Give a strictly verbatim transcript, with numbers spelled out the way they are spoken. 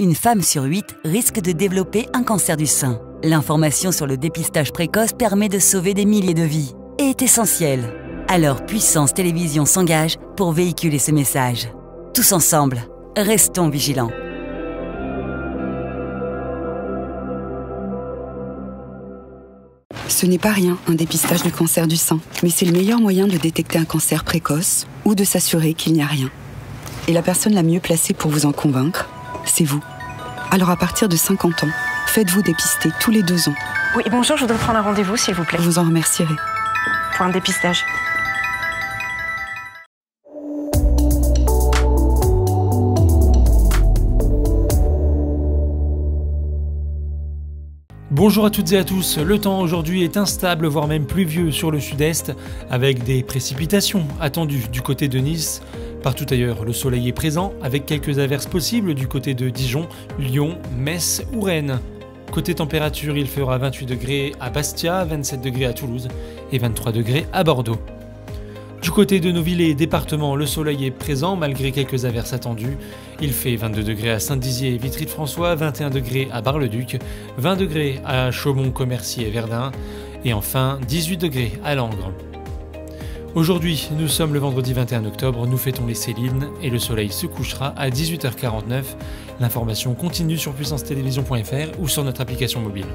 une femme sur huit risque de développer un cancer du sein. L'information sur le dépistage précoce permet de sauver des milliers de vies et est essentielle. Alors Puissance Télévision s'engage pour véhiculer ce message. Tous ensemble, restons vigilants. Ce n'est pas rien, un dépistage du cancer du sein, mais c'est le meilleur moyen de détecter un cancer précoce ou de s'assurer qu'il n'y a rien. Et la personne la mieux placée pour vous en convaincre, c'est vous. Alors à partir de cinquante ans, faites-vous dépister tous les deux ans. Oui, bonjour, je voudrais prendre un rendez-vous, s'il vous plaît. Vous en remercierez. Pour un dépistage. Bonjour à toutes et à tous, le temps aujourd'hui est instable voire même pluvieux sur le sud-est avec des précipitations attendues du côté de Nice. Partout ailleurs, le soleil est présent avec quelques averses possibles du côté de Dijon, Lyon, Metz ou Rennes. Côté température, il fera vingt-huit degrés à Bastia, vingt-sept degrés à Toulouse et vingt-trois degrés à Bordeaux. Du côté de nos villes et départements, le soleil est présent malgré quelques averses attendues. Il fait vingt-deux degrés à Saint-Dizier et Vitry-le-François, vingt et un degrés à Bar-le-Duc, vingt degrés à Chaumont, Commercy et Verdun et enfin dix-huit degrés à Langres. Aujourd'hui, nous sommes le vendredi vingt et un octobre, nous fêtons les Célines et le soleil se couchera à dix-huit heures quarante-neuf. L'information continue sur puissance télévision point F R ou sur notre application mobile.